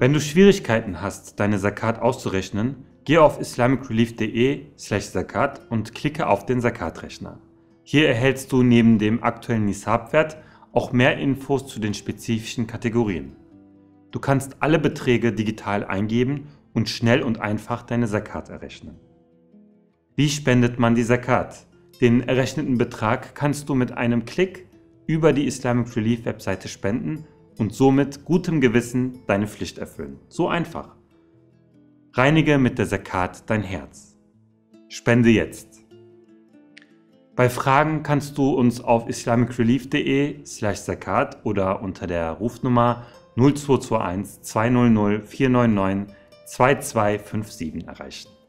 Wenn du Schwierigkeiten hast, deine Zakat auszurechnen, geh auf islamicrelief.de/zakat und klicke auf den Zakat-Rechner. Hier erhältst du neben dem aktuellen Nisab-Wert auch mehr Infos zu den spezifischen Kategorien. Du kannst alle Beträge digital eingeben und schnell und einfach deine Zakat errechnen. Wie spendet man die Zakat? Den errechneten Betrag kannst du mit einem Klick über die Islamic Relief Webseite spenden und somit gutem Gewissen deine Pflicht erfüllen. So einfach. Reinige mit der Zakat dein Herz. Spende jetzt. Bei Fragen kannst du uns auf islamicrelief.de/zakat oder unter der Rufnummer 0221 200 499 2257 erreichen.